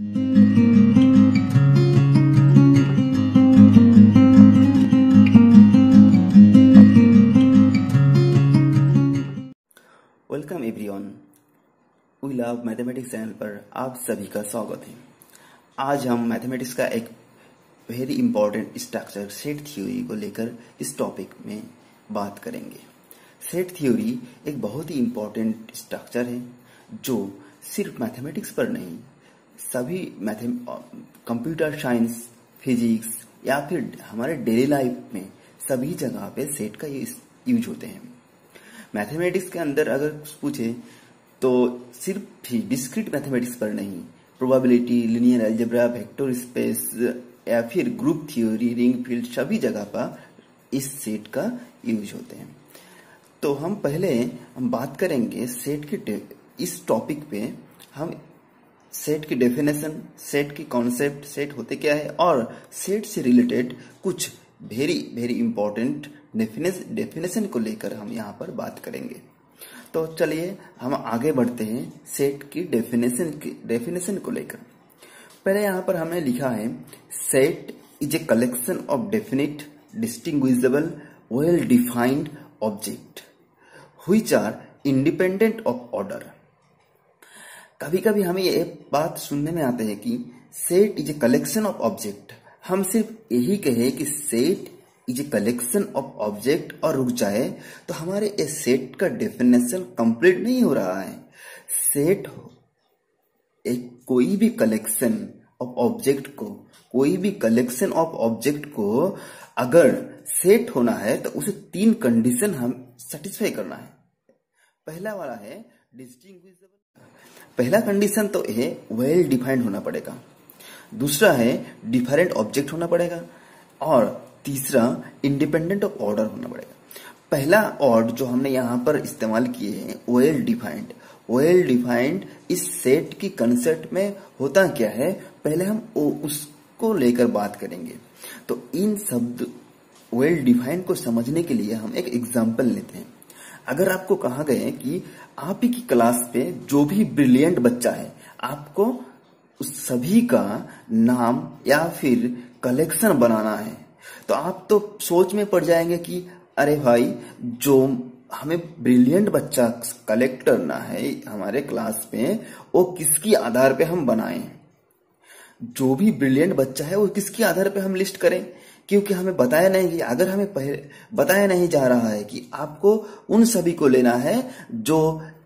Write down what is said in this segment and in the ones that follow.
Welcome everyone, we love mathematics channel पर आप सभी का स्वागत है। आज हम मैथमेटिक्स का एक very important structure set theory को लेकर इस टॉपिक में बात करेंगे। सेट थ्योरी एक बहुत ही इम्पोर्टेंट स्ट्रक्चर है जो सिर्फ मैथमेटिक्स पर नहीं, सभी कंप्यूटर साइंस, फिजिक्स या फिर हमारे डेली लाइफ में सभी जगह पे सेट का यूज होते हैं। मैथमेटिक्स के अंदर अगर पूछे तो सिर्फ ही डिस्क्रीट मैथमेटिक्स पर नहीं, probability, linear algebra, vector space या फिर ग्रुप थ्योरी, रिंग फील्ड, सभी जगह पर इस सेट का यूज होते हैं। तो हम पहले बात करेंगे सेट के इस टॉपिक पे। हम सेट की डेफिनेशन, सेट की कॉन्सेप्ट, सेट होते क्या है और सेट से रिलेटेड कुछ वेरी इम्पोर्टेंट डेफिनेशन को लेकर हम यहाँ पर बात करेंगे। तो चलिए हम आगे बढ़ते हैं सेट की डेफिनेशन को लेकर। पहले यहाँ पर हमने लिखा है set is a collection of definite, distinguishable, well defined object which are independent of order। कभी कभी हमें ये बात सुनने में आते हैं कि set is a collection of object. हम सिर्फ यही कहे कि set is a collection of object और रुक जाए तो हमारे ये सेट का डेफिनेशन कंप्लीट नहीं हो रहा है। सेट एक कोई भी कलेक्शन ऑफ ऑब्जेक्ट को अगर सेट होना है तो उसे तीन कंडीशन हम सेटिस्फाई करना है। पहला वाला है डिस्टिंग्विशेबल। पहला कंडीशन तो है वेल डिफाइंड होना पड़ेगा, दूसरा है डिफरेंट ऑब्जेक्ट होना पड़ेगा और तीसरा इंडिपेंडेंट ऑफ ऑर्डर होना पड़ेगा। पहला ऑर्ड जो हमने यहाँ पर इस्तेमाल किए हैं वेल डिफाइंड। वेल डिफाइंड इस सेट की कंसेप्ट में होता क्या है, पहले हम उसको लेकर बात करेंगे। तो इन शब्द वेल डिफाइंड को समझने के लिए हम एक एग्जाम्पल लेते हैं। अगर आपको कहा गया कि आप ही की क्लास पे जो भी ब्रिलियंट बच्चा है, आपको उस सभी का नाम या फिर कलेक्शन बनाना है, तो आप तो सोच में पड़ जाएंगे कि अरे भाई, जो हमें ब्रिलियंट बच्चा कलेक्ट करना है हमारे क्लास में, वो किसकी आधार पे हम बनाएं। जो भी ब्रिलियंट बच्चा है वो किसके आधार पे हम लिस्ट करें, क्योंकि हमें बताया नहीं कि अगर हमें पहले बताया नहीं जा रहा है कि आपको उन सभी को लेना है जो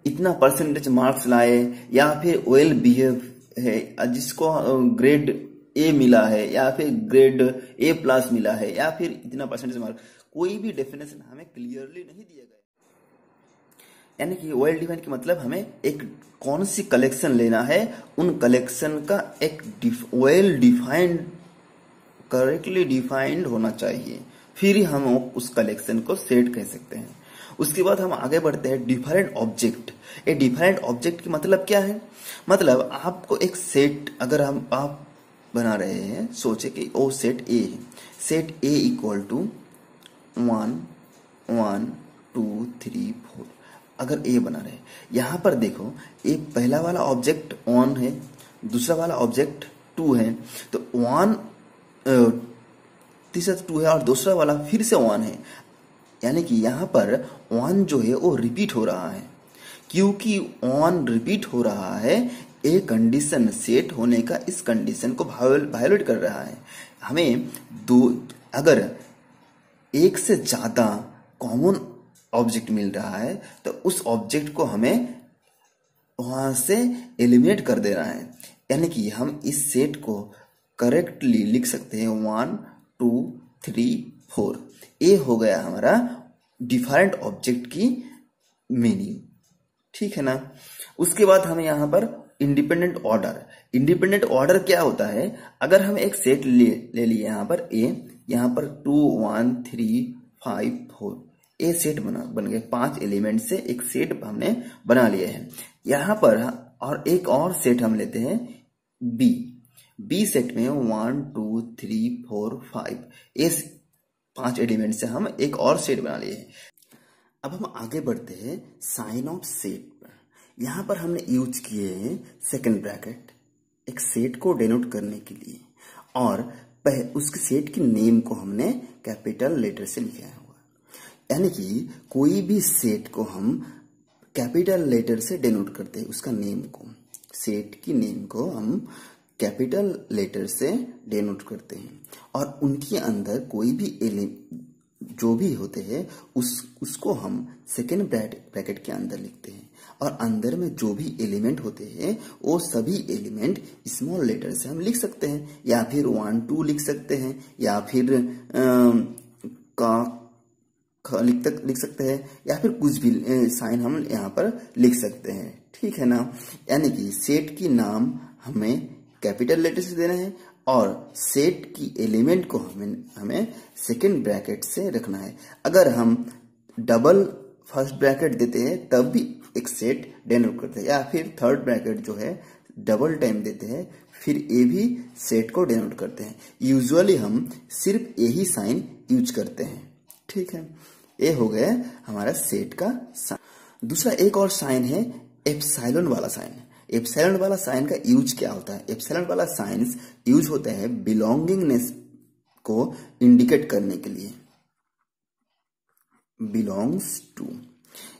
इतना परसेंटेज मार्क्स लाए या फिर वेल बिहेव है, जिसको ग्रेड ए मिला है या फिर ग्रेड ए प्लस मिला है या फिर इतना परसेंटेज मार्क्स, कोई भी डेफिनेशन हमें क्लियरली नहीं दिया गया। यानी कि वेल डिफाइंड के मतलब हमें एक कौन सी कलेक्शन लेना है, उन कलेक्शन का एक वेल डिफाइंड, करेक्टली डिफाइंड होना चाहिए, फिर ही हम उस कलेक्शन को सेट कह सकते हैं। उसके बाद हम आगे बढ़ते हैं डिफरेंट ऑब्जेक्ट। ये डिफरेंट ऑब्जेक्ट की मतलब क्या है, मतलब आपको एक सेट अगर हम आप बना रहे हैं, सोचे कि ओ सेट ए है, सेट ए इक्वल टू 1 1 2 3 4 अगर ए बना रहे। यहाँ पर देखो ए पहला वाला ऑब्जेक्ट 1 है, दूसरा वाला ऑब्जेक्ट 2 है, तो 1 तीसरा 2 है और दूसरा वाला फिर से 1 है। यानी कि यहाँ पर 1 जो है वो रिपीट हो रहा है। क्योंकि 1 रिपीट हो रहा है, ए कंडीशन सेट होने का इस कंडीशन को वायोलेट कर रहा है। हमें अगर एक से ज़्यादा कॉमन ऑब्जेक्ट मिल रहा है तो उस ऑब्जेक्ट को हमें वहाँ से एलिमिनेट कर देना है। यानी कि हम इस सेट को करेक्टली लिख सकते हैं 1 2 3 4। ये हो गया हमारा डिफरेंट ऑब्जेक्ट की मीनिंग, ठीक है ना। उसके बाद हमें यहाँ पर इंडिपेंडेंट ऑर्डर। इंडिपेंडेंट ऑर्डर क्या होता है, अगर हम एक सेट ले लिए यहाँ पर ए, यहाँ पर 2 1 3 5 4 ए सेट बन गए। 5 एलिमेंट से एक सेट हमने बना लिया है। यहाँ पर और एक और सेट हम लेते हैं बी। बी सेट में 1 2 3 4 5 इस 5 एलिमेंट से हम एक और सेट बना लिए हैं। अब हम आगे बढ़ते हैं साइन ऑफ सेट पर। यहाँ पर हमने यूज किए हैं सेकंड ब्रैकेट, एक सेट को डेनोट करने के लिए, और उसके सेट के नेम को हमने कैपिटल लेटर से लिखा हुआ, यानी कि कोई भी सेट को हम कैपिटल लेटर से डेनोट करते हैं। उसका नेम को, सेट की नेम को हम कैपिटल लेटर से डेनोट करते हैं, और उनके अंदर कोई भी जो भी होते हैं उसको हम सेकेंड ब्रैकेट के अंदर लिखते हैं, और अंदर में जो भी एलिमेंट होते हैं वो सभी एलिमेंट स्मॉल लेटर से हम लिख सकते हैं, या फिर 1 2 लिख सकते हैं, या फिर का लिख सकते हैं, या फिर कुछ भी साइन हम यहाँ पर लिख सकते हैं। ठीक है ना, यानी कि सेट की नाम हमें कैपिटल लेटर से देना है, और सेट की एलिमेंट को हमें सेकेंड ब्रैकेट से रखना है। अगर हम डबल फर्स्ट ब्रैकेट देते हैं तब भी एक सेट डेनोट करते हैं, या फिर थर्ड ब्रैकेट जो है डबल टाइम देते हैं फिर ये भी सेट को डेनोट करते हैं। यूजुअली हम सिर्फ यही साइन यूज करते हैं। ठीक है, ये हो गया हमारा सेट का साइन। दूसरा एक और साइन है एप्सिलॉन वाला साइन। एप्सिलॉन वाला साइन का यूज क्या होता है? एप्सिलॉन वाला साइंस यूज होता है बिलोंगिंगनेस को इंडिकेट करने के लिए, बिलोंग्स टू,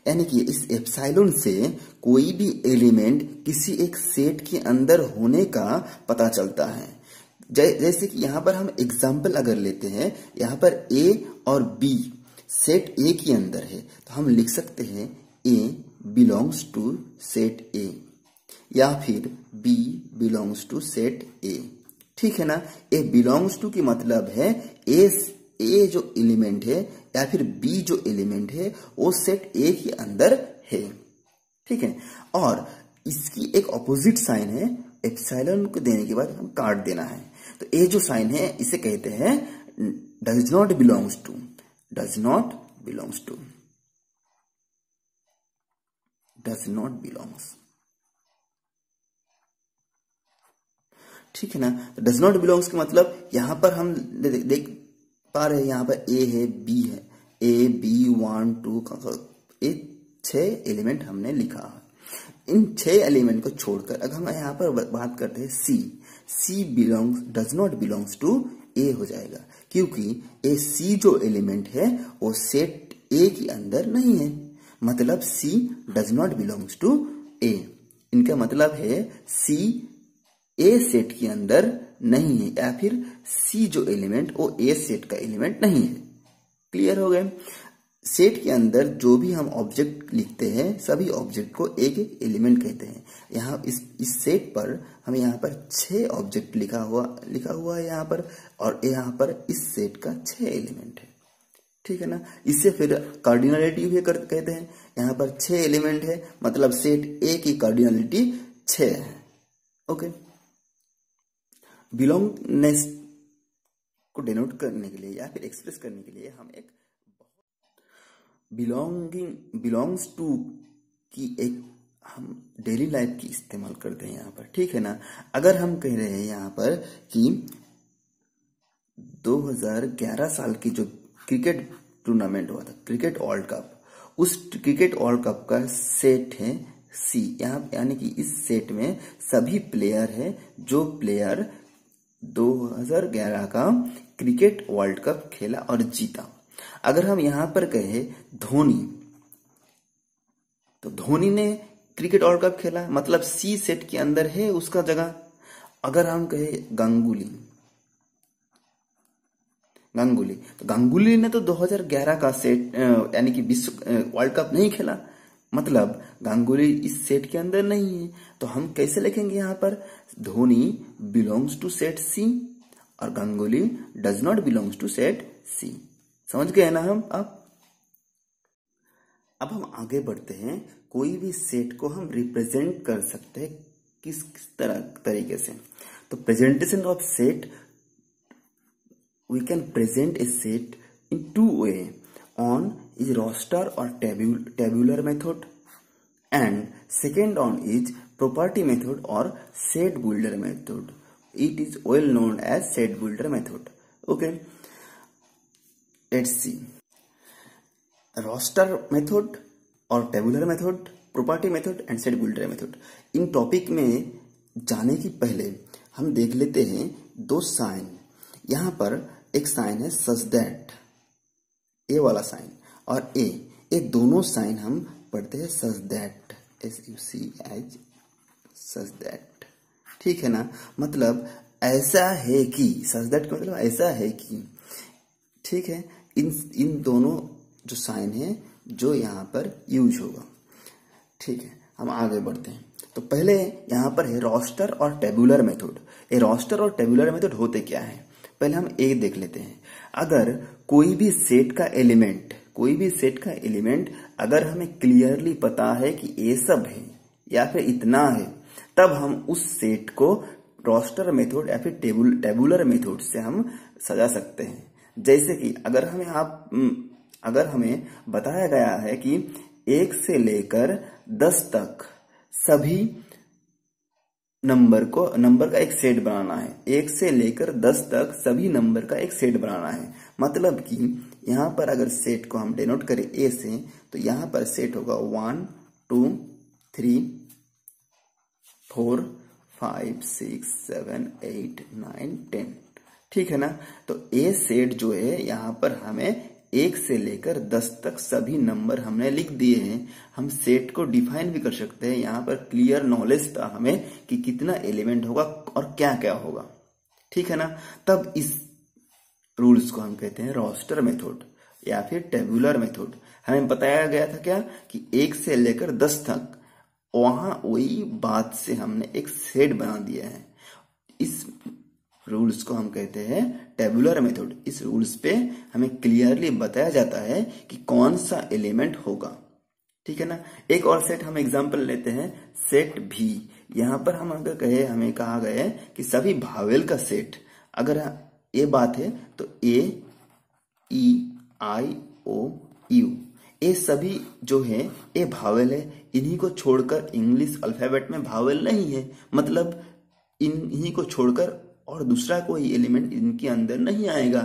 यानी कि इस एप्सिलॉन से कोई भी एलिमेंट किसी एक सेट के अंदर होने का पता चलता है। जैसे कि यहां पर हम एग्जाम्पल अगर लेते हैं, यहां पर ए और बी सेट ए के अंदर है, तो हम लिख सकते हैं A belongs to set A, या फिर B belongs to set A. ठीक है ना, ए बिलोंग्स टू की मतलब है ए जो एलिमेंट है या फिर बी जो एलिमेंट है वो सेट ए के अंदर है। ठीक है, और इसकी एक ऑपोजिट साइन है, एप्सिलॉन को देने के बाद हम काट देना है, तो ए जो साइन है इसे कहते हैं does not belongs to, does not belongs to, does not belongs. ठीक है ना, डज नॉट बिलोंग्स के मतलब यहां पर हम देख पा रहे हैं, यहाँ पर ए है बी है, ए बी 1 2 ये 6 एलिमेंट हमने लिखा है। इन 6 एलिमेंट को छोड़कर अगर हम यहाँ पर बात करते हैं C, C belongs does not belongs to A हो जाएगा, क्योंकि ए सी जो एलिमेंट है वो सेट ए के अंदर नहीं है, मतलब C does not belongs to A. इनका मतलब है सी ए सेट के अंदर नहीं है, या फिर सी जो एलिमेंट वो ए सेट का एलिमेंट नहीं है। क्लियर हो गए। सेट के अंदर जो भी हम ऑब्जेक्ट लिखते हैं सभी ऑब्जेक्ट को एक एक एलिमेंट कहते हैं। यहाँ इस सेट पर हम यहाँ पर 6 ऑब्जेक्ट लिखा हुआ है यहाँ पर, और यहाँ पर इस सेट का 6 एलिमेंट है। ठीक है ना, इससे फिर कार्डिनलिटी भी कहते हैं। यहाँ पर 6 एलिमेंट है, मतलब सेट ए की कार्डिनलिटी 6 है। ओके, बिलोंगनेस को डेनोट करने के लिए या फिर एक्सप्रेस करने के लिए हम एक बिलोंग्स टू की एक हम डेली लाइफ की इस्तेमाल करते हैं यहाँ पर। ठीक है ना, अगर हम कह रहे हैं यहाँ पर कि 2011 साल की जो क्रिकेट टूर्नामेंट हुआ था, क्रिकेट वर्ल्ड कप, उस क्रिकेट वर्ल्ड कप का सेट है सी। यहाँ यानी कि इस सेट में सभी प्लेयर है जो प्लेयर 2011 का क्रिकेट वर्ल्ड कप खेला और जीता। अगर हम यहां पर कहे धोनी, तो धोनी ने क्रिकेट वर्ल्ड कप खेला, मतलब सी सेट के अंदर है उसका जगह। अगर हम कहे गांगुली, तो गांगुली ने तो 2011 का सेट यानी कि विश्व वर्ल्ड कप नहीं खेला, मतलब गांगुली इस सेट के अंदर नहीं है। तो हम कैसे लिखेंगे यहाँ पर, Dhoni belongs to set C और Ganguly does not belongs to set C. समझ गए ना हम। अब हम आगे बढ़ते हैं। कोई भी सेट को हम रिप्रेजेंट कर सकते हैं किस तरीके से। तो presentation of set, we can present a set in 2 way, on is roster or tabular method, and second on is property method or set builder method. It is well known as set builder method. Okay, let's see. Roster method or tabular method, property method and set builder method. इन topic में जाने की पहले हम देख लेते हैं दो साइन। यहाँ पर एक साइन है सच दैट, ए वाला साइन, और ए दोनों साइन हम पढ़ते हैं such that, SUCH, such that, ठीक है ना। मतलब ऐसा है कि, सच दैट का मतलब ऐसा है कि, ठीक है। इन दोनों जो साइन है जो यहाँ पर यूज होगा, ठीक है। हम आगे बढ़ते हैं तो पहले यहाँ पर है रोस्टर और टेबुलर मेथड। ये रोस्टर और टेबुलर मेथड होते क्या है, पहले हम एक देख लेते हैं। अगर कोई भी सेट का एलिमेंट अगर हमें क्लियरली पता है कि ये सब है या फिर इतना है, तब हम उस सेट को रोस्टर मेथड या फिर टेबुलर मेथड से हम सजा सकते हैं। जैसे कि अगर हमें बताया गया है कि 1 से लेकर 10 तक सभी नंबर का एक सेट बनाना है, 1 से लेकर 10 तक सभी नंबर का एक सेट बनाना है। मतलब कि यहाँ पर अगर सेट को हम डिनोट करें ए से, तो यहाँ पर सेट होगा 1 2 3 4 5 6 7 8 9 10, ठीक है ना। तो ए सेट जो है यहाँ पर हमें 1 से लेकर 10 तक सभी नंबर हमने लिख दिए हैं। हम सेट को डिफाइन भी कर सकते हैं, यहाँ पर क्लियर नॉलेज था हमें कि कितना एलिमेंट होगा और क्या क्या होगा, ठीक है ना। तब इस रूल्स को हम कहते हैं रोस्टर मेथड या फिर टेबुलर मेथड। हमें बताया गया था क्या कि 1 से लेकर 10 तक, वहां वही बात से हमने एक सेट बना दिया है। इस रूल्स को हम कहते हैं टेबुलर मेथड। इस रूल्स पे हमें क्लियरली बताया जाता है कि कौन सा एलिमेंट होगा, ठीक है ना। एक और सेट हम एग्जांपल लेते हैं, सेट भी। यहाँ पर हम अगर कहे, हमें कहा गया है कि सभी भावेल का सेट, अगर ये बात है तो AEIOU, ये सभी जो है ये भावेल है। इन्हीं को छोड़कर इंग्लिश अल्फाबेट में भावेल नहीं है, मतलब इन्हीं को छोड़कर और दूसरा कोई एलिमेंट इनके अंदर नहीं आएगा।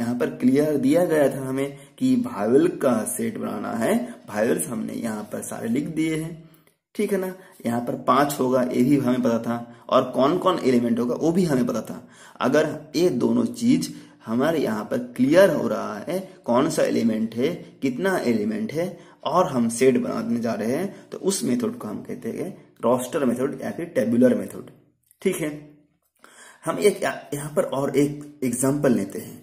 यहाँ पर क्लियर दिया गया था हमें कि भावेल का सेट बनाना है, भावेल्स हमने यहाँ पर सारे लिख दिए हैं, ठीक है ना। यहाँ पर 5 होगा, ये भी हमें पता था, और कौन कौन एलिमेंट होगा वो भी हमें पता था। अगर ये दोनों चीज हमारे यहाँ पर क्लियर हो रहा है, कौन सा एलिमेंट है, कितना एलिमेंट है, और हम सेट बनाने जा रहे हैं, तो उस मेथड को हम कहते हैं रोस्टर मेथड या फिर टेबुलर मेथड, ठीक है। हम एक यहाँ पर और एक एग्जाम्पल लेते हैं,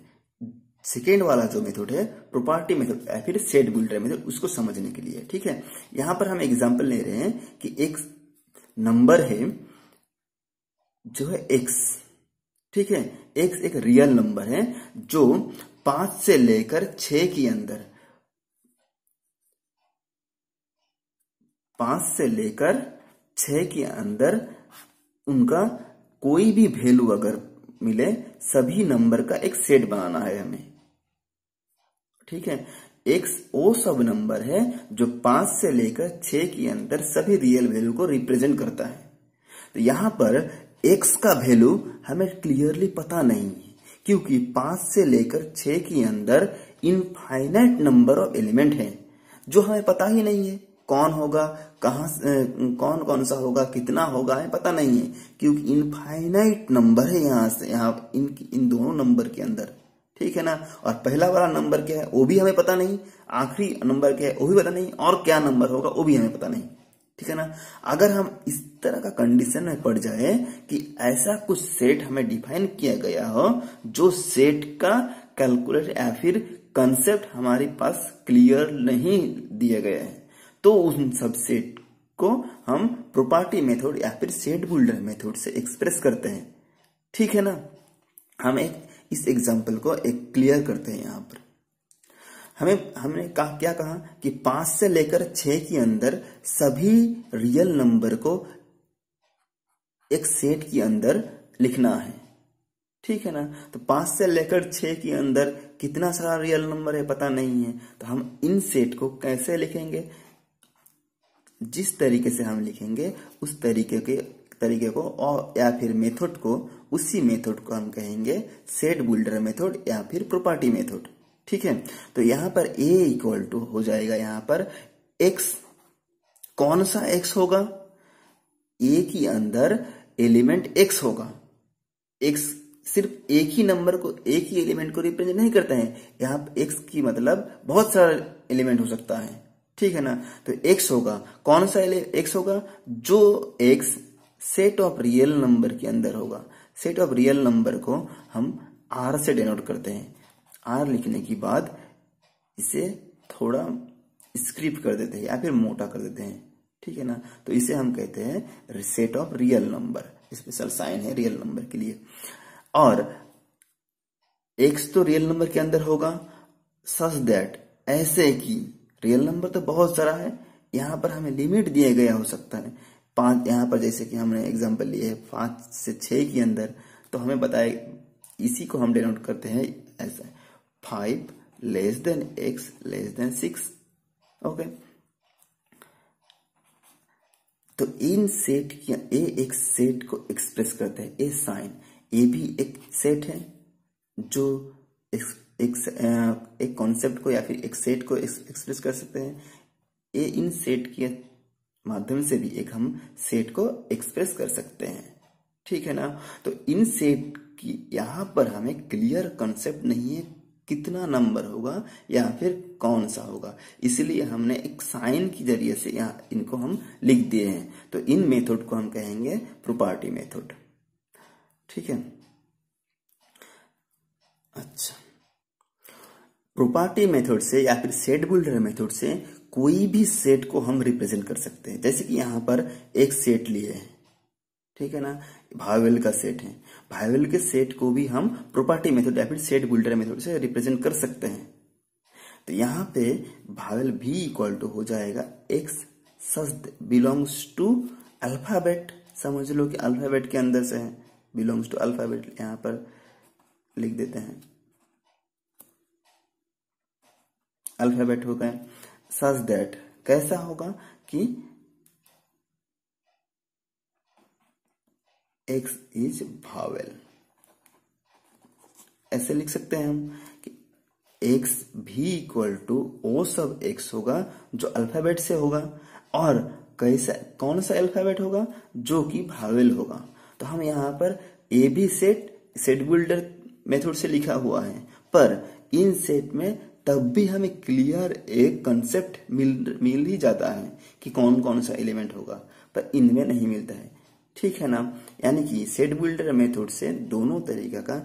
सेकेंड वाला जो मेथड है प्रॉपर्टी मेथड या फिर सेट बिल्डर मेथड, उसको समझने के लिए, ठीक है। यहाँ पर हम एग्जाम्पल ले रहे हैं कि एक नंबर है जो है x, ठीक है। x एक रियल नंबर है जो 5 से लेकर 6 के अंदर उनका कोई भी वैल्यू अगर मिले, सभी नंबर का एक सेट बनाना है हमें, ठीक है। x वो सब नंबर है जो 5 से लेकर 6 के अंदर सभी रियल वैल्यू को रिप्रेजेंट करता है। तो यहां पर x का वैल्यू हमें क्लियरली पता नहीं है, क्योंकि 5 से लेकर 6 के अंदर इनफाइनाइट नंबर ऑफ एलिमेंट हैं जो हमें पता ही नहीं है, कौन होगा, कहाँ, कौन कौन सा होगा, कितना होगा, है पता नहीं है, क्योंकि इनफाइनाइट नंबर है यहाँ से यहाँ इन दोनों नंबर के अंदर, ठीक है ना। और पहला वाला नंबर क्या है वो भी हमें पता नहीं, आखिरी नंबर क्या है वो भी पता नहीं, और क्या नंबर होगा वो भी हमें पता नहीं, ठीक है ना। अगर हम इस तरह का कंडीशन में पड़ जाए कि ऐसा कुछ सेट हमें डिफाइन किया गया हो, जो सेट का कैलकुलेट या फिर कंसेप्ट हमारे पास क्लियर नहीं दिया गया है, तो उन सब सेट को हम प्रॉपर्टी मेथड या फिर सेट बिल्डर मेथड से एक्सप्रेस करते हैं, ठीक है ना। हम इस एग्जांपल को एक क्लियर करते हैं। यहाँ पर हमने क्या कहा कि 5 से लेकर 6 के अंदर सभी रियल नंबर को एक सेट के अंदर लिखना है, ठीक है ना। तो 5 से लेकर 6 के अंदर कितना सारा रियल नंबर है पता नहीं है, तो हम इन सेट को कैसे लिखेंगे, जिस तरीके से हम लिखेंगे उस तरीके को और या फिर मेथड को, उसी मेथड को हम कहेंगे सेट बिल्डर मेथड या फिर प्रॉपर्टी मेथड, ठीक है। तो यहाँ पर a इक्वल टू हो जाएगा, यहाँ पर x, कौन सा x होगा, a के अंदर एलिमेंट x होगा, एक्स सिर्फ एक ही नंबर को, एक ही एलिमेंट को रिप्रेजेंट नहीं करते हैं, यहाँ पर एक्स की मतलब बहुत सारा एलिमेंट हो सकता है, ठीक है ना। तो एक्स होगा कौन सा एक्स होगा, जो x set of real number के अंदर होगा। सेट ऑफ रियल नंबर को हम आर से डिनोट करते हैं। आर लिखने के बाद इसे थोड़ा स्क्रिप्ट कर देते हैं या फिर मोटा कर देते हैं, ठीक है ना। तो इसे हम कहते हैं set of real number, special sign है रियल नंबर के लिए। और एक्स तो रियल नंबर के अंदर होगा, सच दैट ऐसे कि रियल नंबर तो बहुत सारा है, यहाँ पर हमें लिमिट दिया गया हो सकता है 5। यहाँ पर जैसे कि हमने एग्जांपल लिए है 5 से 6 के अंदर, तो हमें बताए इसी को हम डिनोट करते हैं ऐसा 5 x <6। ओके, तो इन सेट या ए एक सेट को एक्सप्रेस करते हैं। ए साइन ए भी एक सेट है जो एक कॉन्सेप्ट को या फिर एक सेट को एक्सप्रेस कर सकते हैं। ए इन सेट के माध्यम से भी एक हम सेट को एक्सप्रेस कर सकते हैं, ठीक है ना। तो इन सेट की यहाँ पर हमें क्लियर कॉन्सेप्ट नहीं है कितना नंबर होगा या फिर कौन सा होगा, इसलिए हमने एक साइन के जरिए से यहाँ इनको हम लिख दिए हैं। तो इन मेथड को हम कहेंगे प्रॉपर्टी मेथड, ठीक है। अच्छा, प्रॉपर्टी मेथड से या फिर सेट बिल्डर मेथड से कोई भी सेट को हम रिप्रेजेंट कर सकते हैं। जैसे कि यहाँ पर एक सेट लिए है, ठीक है ना, भावेल का सेट है। भावेल के सेट को भी हम प्रॉपर्टी मेथड या फिर सेट बिल्डर मेथड से रिप्रेजेंट कर सकते हैं। तो यहाँ पे भावेल भी इक्वल टू हो जाएगा x such belongs to alphabet, समझ लो कि अल्फाबेट के अंदर से है, बिलोंग्स टू अल्फाबेट यहाँ पर लिख देते हैं, अल्फाबेट हो गए। सच दैट कैसा होगा कि x इज भावेल, ऐसे लिख सकते हैं हम कि x भी इक्वल टू ओ सब x होगा जो अल्फाबेट से होगा, और कैसा कौन सा अल्फाबेट होगा जो कि भावेल होगा। तो हम यहाँ पर ए भी सेट बिल्डर मेथड से लिखा हुआ है, पर इन सेट में तब भी हमें क्लियर एक कंसेप्ट मिल ही जाता है कि कौन कौन सा एलिमेंट होगा, पर इनमें नहीं मिलता है, ठीक है ना। यानी कि सेट बिल्डर मेथड से दोनों तरीका का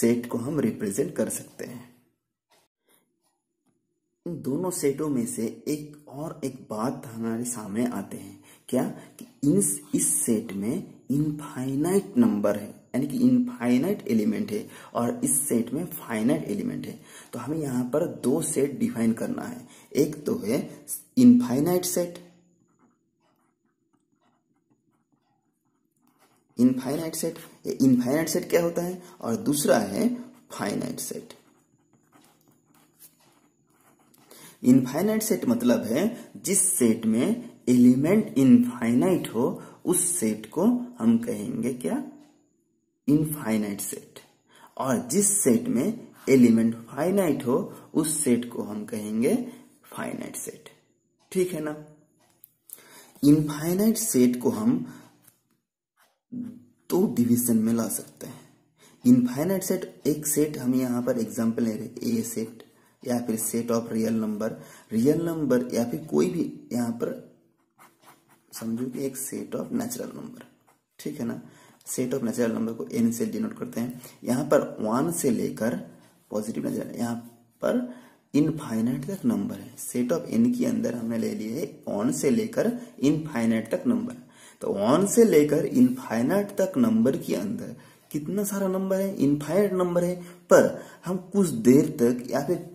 सेट को हम रिप्रेजेंट कर सकते हैं। इन दोनों सेटों में से एक बात हमारे सामने आते हैं, क्या कि इस सेट में इनफाइनाइट नंबर है, यानी कि इनफाइनाइट एलिमेंट है, और इस सेट में फाइनाइट एलिमेंट है। तो हमें यहाँ पर दो सेट डिफाइन करना है, एक तो है इनफाइनाइट सेट, ये इनफाइनाइट सेट क्या होता है, और दूसरा है फाइनाइट सेट। इनफाइनाइट सेट मतलब है जिस सेट में एलिमेंट इनफाइनाइट हो, उस सेट को हम कहेंगे क्या, इनफाइनाइट सेट, और जिस सेट में एलिमेंट फाइनाइट हो उस सेट को हम कहेंगे फाइनाइट सेट, ठीक है ना। इनफाइनाइट सेट को हम दो डिवीजन में ला सकते हैं। इनफाइनाइट सेट एक सेट हम यहाँ पर एग्जांपल ले रहे ए सेट या फिर सेट ऑफ रियल नंबर या फिर कोई भी यहाँ पर समझो कि एक सेट ऑफ नेचुरल नंबर, ठीक है ना। सेट ऑफ नेचुरल नंबर को एन से डिनोट करते हैं। यहाँ पर 1 से लेकर पॉजिटिव नेचुरल, यहाँ पर इनफाइनाइट तक नंबर है। सेट ऑफ एन के अंदर हमने ले लिए है 1 से लेकर इनफाइनाइट तक नंबर। तो 1 से लेकर इनफाइनाइट तक नंबर के अंदर कितना सारा नंबर है, इनफाइनाइट नंबर है, पर हम कुछ देर तक या फिर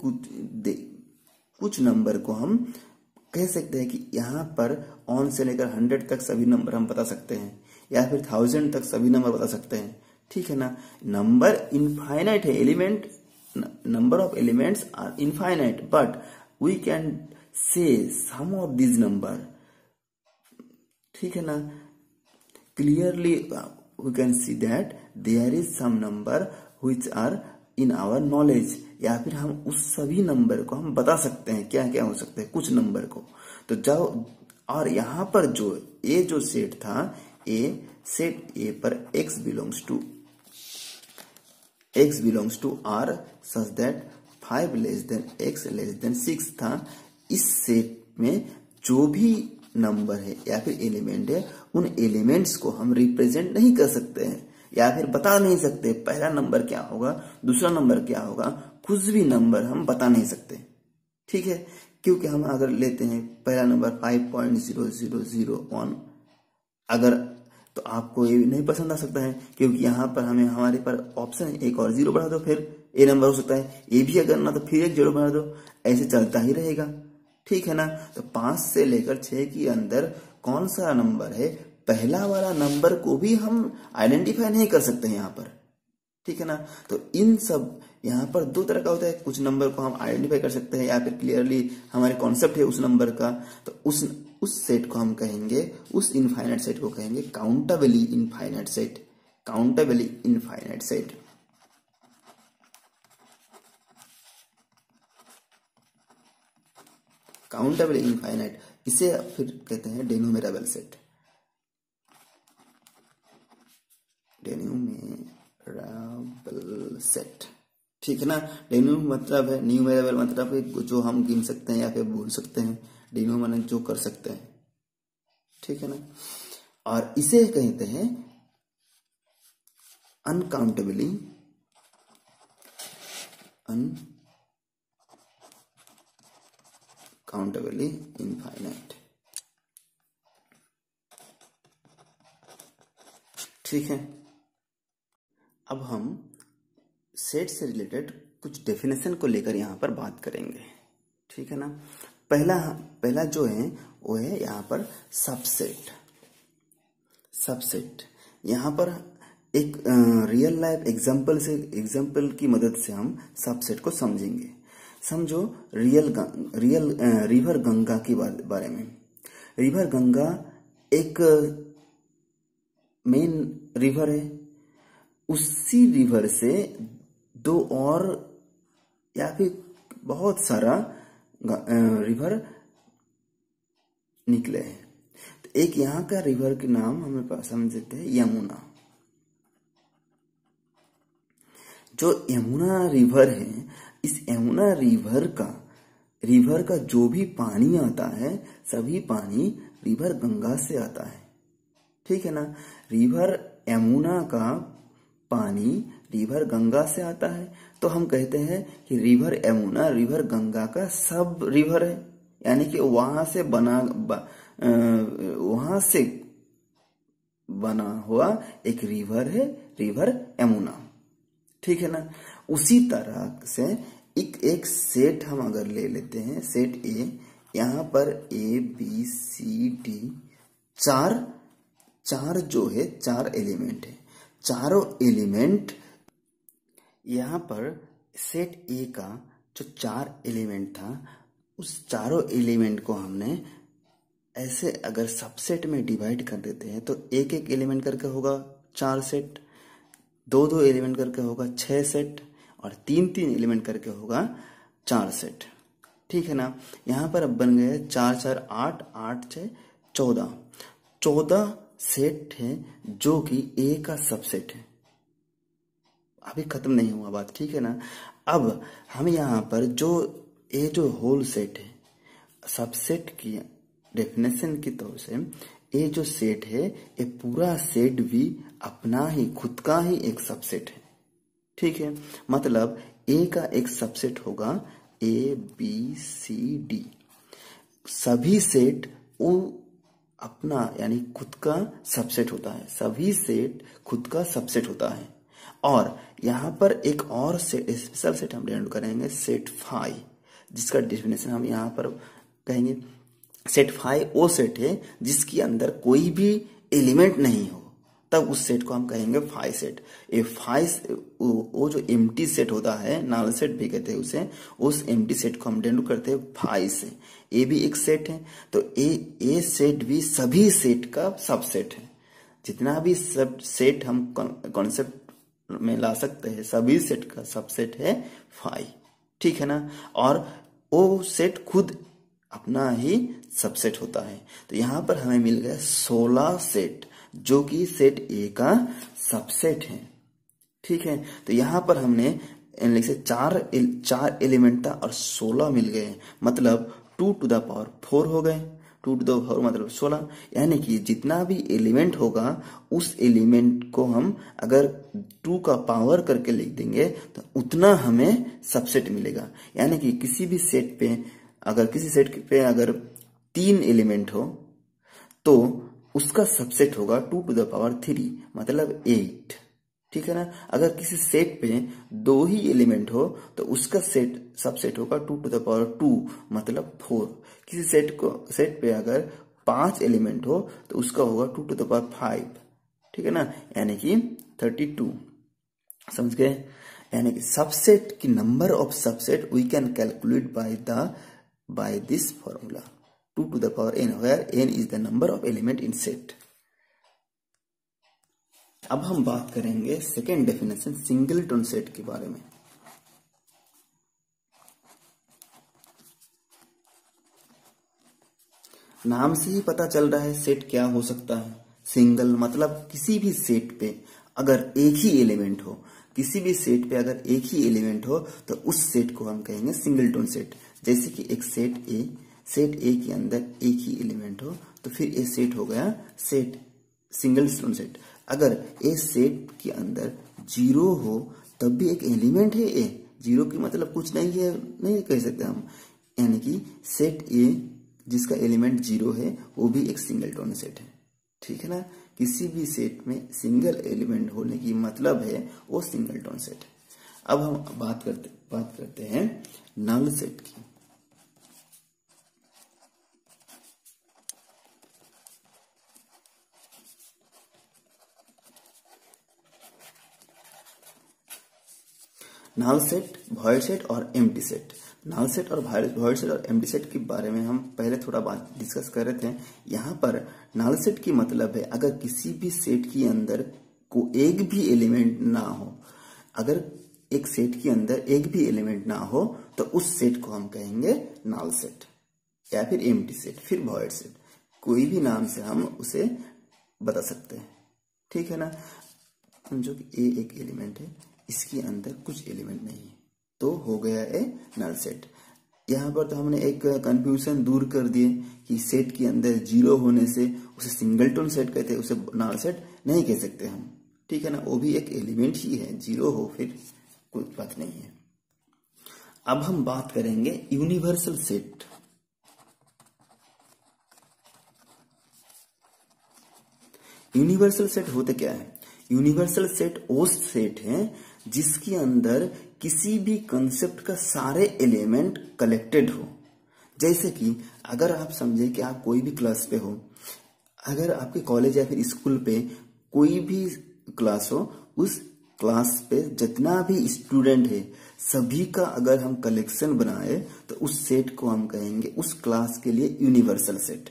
कुछ नंबर को हम कह सकते हैं कि यहाँ पर 1 से लेकर 100 तक सभी नंबर हम बता सकते हैं, या फिर 1000 तक सभी नंबर बता सकते हैं, ठीक है ना। नंबर इनफाइनाइट है, element number of elements are infinite, but we can say some of this number, ठीक है ना। Clearly we can see that there is some number which are in our knowledge, या फिर हम उस सभी नंबर को हम बता सकते हैं क्या क्या हो सकते हैं कुछ नंबर को। तो जब और यहाँ पर जो सेट था, ए सेट ए पर x belongs to x belongs to R such that 5 less than x less than 6 था। इस सेट में जो भी नंबर है या फिर एलिमेंट है उन एलिमेंट्स को हम रिप्रेजेंट नहीं कर सकते हैं या फिर बता नहीं सकते पहला नंबर क्या होगा दूसरा नंबर क्या होगा, कुछ भी नंबर हम बता नहीं सकते, ठीक है। क्योंकि हम अगर लेते हैं पहला नंबर 5.0001 अगर, तो आपको ये नहीं पसंद आ सकता है क्योंकि यहाँ पर हमें हमारे पर ऑप्शन है एक और जीरो बढ़ा दो फिर ए नंबर हो सकता है, ये भी अगर ना तो फिर एक जीरो बढ़ा दो, ऐसे चलता ही रहेगा, ठीक है ना। तो 5 से लेकर 6 के अंदर कौन सा नंबर है, पहला वाला नंबर को भी हम आइडेंटिफाई नहीं कर सकते हैं यहाँ पर, ठीक है ना। तो इन सब यहाँ पर दो तरह का होता है, कुछ नंबर को हम आइडेंटिफाई कर सकते हैं या फिर क्लियरली हमारे कॉन्सेप्ट है उस नंबर का, तो उस सेट को हम कहेंगे, उस इनफाइनाइट सेट को कहेंगे countably infinite set, countably infinite set. Countably infinite इसे फिर कहते हैं डेनोमेरेबल सेट, डेनोमेरेबल सेट, ठीक है ना। डेनू मतलब है न्यूमेरेबल मतलब है जो हम गिन सकते हैं या फिर भूल सकते हैं, डेनू मतलब जो कर सकते हैं, ठीक है ना। और इसे कहते हैं अनकाउंटेबली अनकाउंटेबली इनफाइनाइट, ठीक है। अब हम सेट से रिलेटेड कुछ डेफिनेशन को लेकर यहाँ पर बात करेंगे, ठीक है ना। पहला जो है वो है यहाँ पर सबसेट। सबसेट यहाँ पर एक रियल लाइफ एग्जाम्पल की मदद से हम सबसेट को समझेंगे। समझो रिवर गंगा के बारे में। रिवर गंगा एक मेन रिवर है, उसी रिवर से दो और या फिर बहुत सारा रिवर निकले हैं। तो एक यहाँ का रिवर के नाम हमें पास समझते हैं यमुना। जो यमुना रिवर है, इस यमुना रिवर का जो भी पानी आता है सभी पानी रिवर गंगा से आता है, ठीक है ना। रिवर यमुना का पानी रिवर गंगा से आता है, तो हम कहते हैं कि रिवर यमुना रिवर गंगा का सब रिवर है, यानी कि वहां से बना हुआ एक रिवर है रिवर यमुना, ठीक है ना। उसी तरह से एक सेट हम अगर ले लेते हैं, सेट ए, यहाँ पर A B C D चार जो है चार एलिमेंट है। चारों एलिमेंट यहाँ पर सेट ए का जो चार एलिमेंट था उस चारों एलिमेंट को हमने ऐसे अगर सबसेट में डिवाइड कर देते हैं तो एक एक एलिमेंट करके होगा 4 सेट, 2-2 एलिमेंट करके होगा 6 सेट और 3-3 एलिमेंट करके होगा 4 सेट, ठीक है ना। यहाँ पर अब बन गए 4-4, 8-8, 6, 14 सेट है जो कि ए का सबसेट है। अभी खत्म नहीं हुआ बात, ठीक है ना। अब हम यहाँ पर जो होल सेट है, सबसेट की डेफिनेशन की तौर से ए जो सेट है ये पूरा सेट भी अपना ही खुद का ही एक सबसेट है, ठीक है। मतलब ए का एक सबसेट होगा A B C D। सभी सेट वो अपना यानी खुद का सबसेट होता है, सभी सेट खुद का सबसेट होता है। और यहाँ पर एक और सेट स्पेशल सेट हम डिनोट करेंगे सेट फाई, जिसका डेफिनेशन हम यहाँ पर कहेंगे सेट फाई वो सेट है जिसके अंदर कोई भी एलिमेंट नहीं हो, तब उस सेट को हम कहेंगे फाई सेट। ये फाई वो जो एम्प्टी सेट होता है, नाल सेट भी कहते हैं उसे, उस एम्प्टी सेट को हम डिनोट करते हैं फाई से। ए भी एक सेट है, तो ए सेट भी सभी सेट का सबसेट है। जितना भी सब सेट हम कॉन्सेप्ट में ला सकते हैं सभी सेट का सबसेट है फाई, ठीक है ना। और वो सेट खुद अपना ही सबसेट होता है। तो यहाँ पर हमें मिल गया 16 सेट जो कि सेट ए का सबसेट है, ठीक है। तो यहाँ पर हमने से चार एलिमेंट था और 16 मिल गए, मतलब 2 to the power 4 हो गए। 2 to the power 4 मतलब 16, यानी कि जितना भी एलिमेंट होगा उस एलिमेंट को हम अगर 2 का पावर करके लिख देंगे तो उतना हमें सबसेट मिलेगा। यानी कि किसी भी सेट पे अगर किसी सेट पे 3 एलिमेंट हो तो उसका सबसेट होगा 2 to the power 3 मतलब 8, ठीक है ना। अगर किसी सेट पे 2 ही एलिमेंट हो तो उसका सबसेट होगा 2 to the power 2 मतलब 4। किसी सेट पे अगर 5 एलिमेंट हो तो उसका होगा 2 to the power 5, ठीक है ना, यानी कि 32। समझ गए। यानी कि सबसेट की number of subset we can calculate by this formula 2 to the power n where n is the number of element in set. अब हम बात करेंगे सेकेंड डेफिनेशन सिंगलटन सेट के बारे में। नाम से ही पता चल रहा है सेट क्या हो सकता है। सिंगल मतलब किसी भी सेट पे अगर एक ही एलिमेंट हो, तो उस सेट को हम कहेंगे सिंगलटन सेट। जैसे कि एक सेट ए के अंदर एक ही एलिमेंट हो तो फिर ये सेट हो गया सिंगलटन सेट। अगर ए सेट के अंदर 0 हो तब भी एक एलिमेंट है ए। 0 की मतलब कुछ नहीं है, नहीं कह सकते हम। यानी कि सेट ए जिसका एलिमेंट 0 है वो भी एक सिंगलटन सेट है, ठीक है ना। किसी भी सेट में सिंगल एलिमेंट होने की मतलब है वो सिंगलटन सेट है। अब हम बात करते हैं नल सेट की। नल सेट, वॉइड सेट और एम्प्टी सेट। नल सेट और वॉइड सेट और एम्प्टी सेट के बारे में हम पहले थोड़ा बात डिस्कस कर रहे थे। यहाँ पर नल सेट की मतलब है अगर किसी भी सेट के अंदर एक भी एलिमेंट ना हो, तो उस सेट को हम कहेंगे नल सेट या फिर एम्प्टी सेट, फिर वॉइड सेट, कोई भी नाम से हम उसे बता सकते हैं, ठीक है ना। समझो कि ए एक एलिमेंट है, इसके अंदर कुछ एलिमेंट नहीं है तो हो गया है नल सेट। यहाँ पर तो हमने एक कंफ्यूजन दूर कर दिए कि सेट के अंदर 0 होने से उसे सिंगलटन सेट कहते हैं, उसे नल सेट नहीं कह सकते हम, ठीक है ना। वो भी एक एलिमेंट ही है, 0 हो फिर कोई बात नहीं है। अब हम बात करेंगे यूनिवर्सल सेट। यूनिवर्सल सेट होते क्या है? यूनिवर्सल सेट वो सेट है जिसके अंदर किसी भी कंसेप्ट का सारे एलिमेंट कलेक्टेड हो। जैसे कि अगर आप समझें कि आप कोई भी क्लास पे हो, अगर आपके कॉलेज या फिर स्कूल पे कोई भी क्लास हो, उस क्लास पे जितना भी स्टूडेंट है सभी का अगर हम कलेक्शन बनाए तो उस सेट को हम कहेंगे उस क्लास के लिए यूनिवर्सल सेट,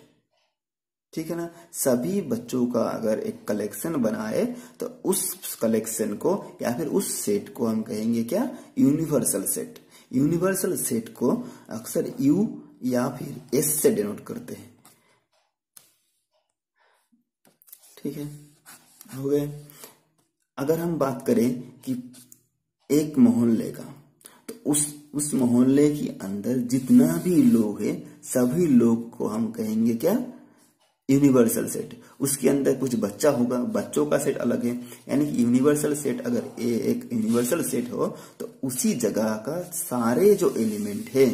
ठीक है ना। सभी बच्चों का अगर एक कलेक्शन बनाए तो उस कलेक्शन को या फिर उस सेट को हम कहेंगे क्या? Universal set. यूनिवर्सल सेट को अक्सर U या फिर S से डिनोट करते हैं, ठीक है, हो गए। अगर हम बात करें कि एक मोहल्ले का, तो उस मोहल्ले के अंदर जितना भी लोग है सभी लोग को हम कहेंगे क्या? Universal set. उसके अंदर कुछ बच्चा होगा, बच्चों का सेट अलग है। यानी कि यूनिवर्सल सेट अगर ए एक यूनिवर्सल सेट हो तो उसी जगह का सारे जो एलिमेंट है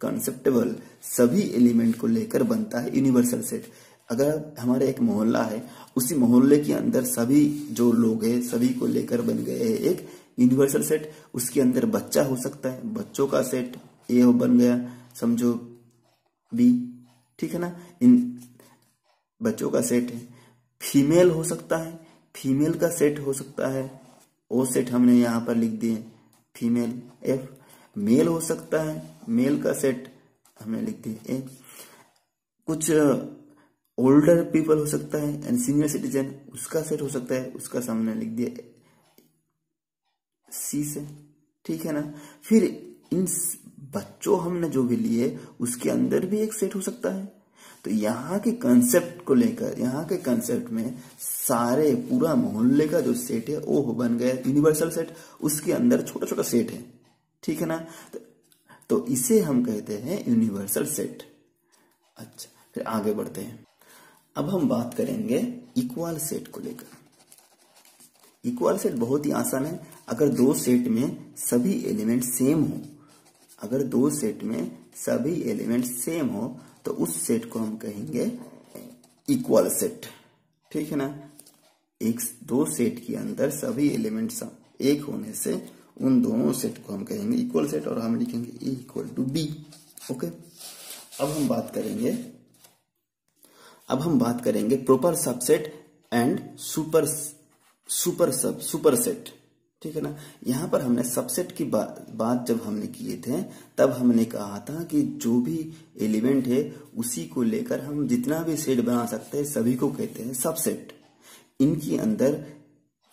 कंसेप्टेबल सभी एलिमेंट को लेकर बनता है यूनिवर्सल सेट। अगर हमारे एक मोहल्ला है, उसी मोहल्ले के अंदर सभी जो लोग हैं सभी को लेकर बन गए है एक यूनिवर्सल सेट। उसके अंदर बच्चा हो सकता है, बच्चों का सेट ए बन गया, समझो बी, ठीक है ना, इन बच्चों का सेट है। फीमेल हो सकता है, फीमेल का सेट हो सकता है, वो सेट हमने यहाँ पर लिख दिए फीमेल एफ। मेल हो सकता है, मेल का सेट हमने लिख दिए ए। कुछ ओल्डर पीपल हो सकता है एंड सीनियर सिटीजन, उसका सेट हो सकता है, उसका सामने लिख दिए सी से, ठीक है ना। फिर इन बच्चों हमने जो भी लिए उसके अंदर भी एक सेट हो सकता है। तो यहाँ के कंसेप्ट को लेकर, यहाँ के कंसेप्ट में सारे पूरा मोहल्ले का जो सेट है वो बन गया यूनिवर्सल सेट, उसके अंदर छोटा छोटा सेट है, ठीक है ना। तो इसे हम कहते हैं यूनिवर्सल सेट। अच्छा, फिर आगे बढ़ते हैं। अब हम बात करेंगे इक्वल सेट को लेकर। इक्वल सेट बहुत ही आसान है। अगर दो सेट में सभी एलिमेंट सेम हो, अगर दो सेट में सभी एलिमेंट सेम हो तो उस सेट को हम कहेंगे इक्वल सेट, ठीक है ना। एक दो सेट के अंदर सभी एलिमेंट्स एक होने से उन दोनों सेट को हम कहेंगे इक्वल सेट, और हम लिखेंगे E=B। ओके, अब हम बात करेंगे proper subset and super set, ठीक है ना। यहाँ पर हमने सबसेट की बात जब हमने किए थे तब हमने कहा था कि जो भी एलिमेंट है उसी को लेकर हम जितना भी सेट बना सकते हैं सभी को कहते हैं सबसेट। इनके अंदर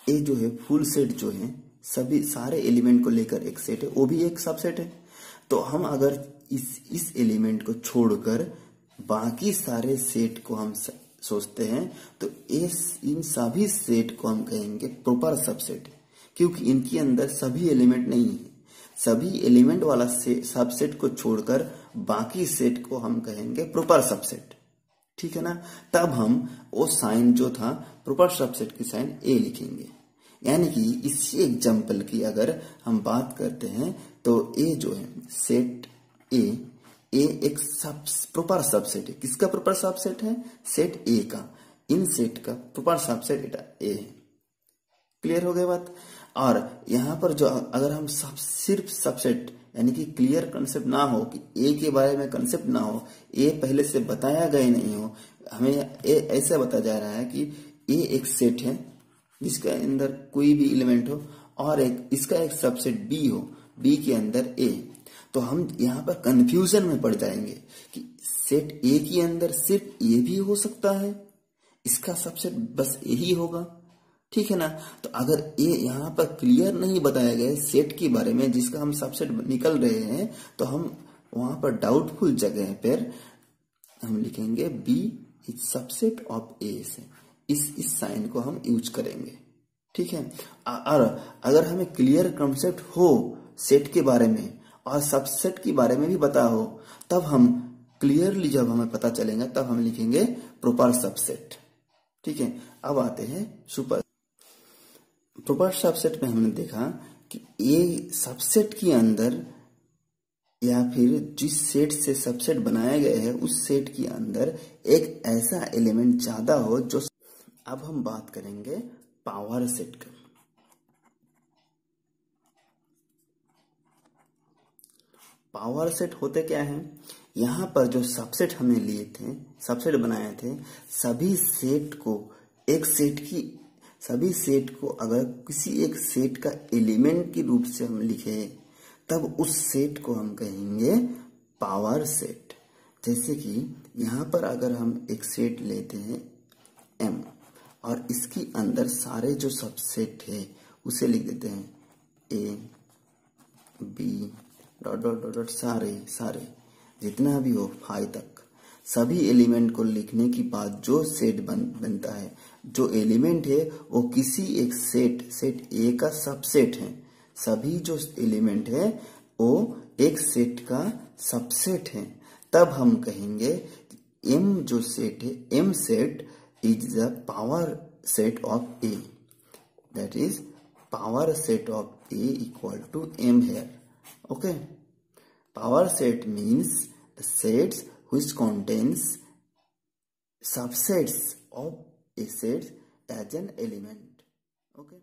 ये जो है फुल सेट जो है, सभी सारे एलिमेंट को लेकर एक सेट है, वो भी एक सबसेट है। तो हम अगर इस एलिमेंट को छोड़कर बाकी सारे सेट को हम सोचते हैं तो इन सभी सेट को हम कहेंगे प्रॉपर सबसेट, क्योंकि इनके अंदर सभी एलिमेंट नहीं है। सभी एलिमेंट वाला सबसेट को छोड़कर बाकी सेट को हम कहेंगे प्रॉपर सबसेट, ठीक है ना। तब हम वो साइन जो था प्रॉपर सबसेट की साइन ए लिखेंगे। यानी कि इस एग्जाम्पल की अगर हम बात करते हैं तो ए जो है सेट ए एक प्रॉपर सबसेट है। किसका प्रॉपर सबसेट है? सेट ए का। इन सेट का प्रॉपर सबसेट ए है। क्लियर हो गया बात। और यहाँ पर जो अगर हम सिर्फ सबसेट यानी कि क्लियर कंसेप्ट ना हो कि ए के बारे में कंसेप्ट ना हो, ए पहले से बताया गया नहीं हो, हमें ऐसा बताया जा रहा है कि ए एक सेट है जिसके अंदर कोई भी एलिमेंट हो और इसका एक सबसेट बी हो, बी के अंदर ए, तो हम यहाँ पर कंफ्यूजन में पड़ जाएंगे कि सेट ए के अंदर सिर्फ ए भी हो सकता है, इसका सबसेट बस ए ही होगा, ठीक है ना। तो अगर ए यहाँ पर क्लियर नहीं बताया गया सेट के बारे में जिसका हम सबसेट निकल रहे हैं तो हम वहां पर डाउटफुल जगह पर हम लिखेंगे B is subset of A से। इस साइन को हम यूज करेंगे, ठीक है। और अगर हमें क्लियर कंसेप्ट हो सेट के बारे में और सबसेट के बारे में भी पता हो, तब हम क्लियरली जब हमें पता चलेगा तब हम लिखेंगे प्रॉपर सबसेट, ठीक है। अब आते हैं सुपर प्रॉपर सबसेट में। हमने देखा कि ए सबसेट के अंदर या फिर जिस सेट से सबसेट बनाया गया है उस सेट के अंदर एक ऐसा एलिमेंट ज्यादा हो जो। अब हम बात करेंगे पावर सेट का। पावर सेट होते क्या है? यहाँ पर जो सबसेट हमने लिए थे, सबसेट बनाए थे, सभी सेट को अगर किसी एक सेट का एलिमेंट के रूप से हम लिखे तब उस सेट को हम कहेंगे पावर सेट। जैसे कि यहाँ पर अगर हम एक सेट लेते हैं M और इसके अंदर सारे जो सबसेट है उसे लिख देते हैं A, B dot dot dot dot सारे जितना भी हो 5 तक, सभी एलिमेंट को लिखने के बाद जो सेट बनता है, जो एलिमेंट है वो किसी एक सेट ए का सबसेट है। सभी जो एलिमेंट है वो एक सेट का सबसेट है। तब हम कहेंगे एम जो सेट है, M set is the power set of A, that is power set of A equal to M here. Okay, power set means the sets which contains subsets of a set as an element. Okay.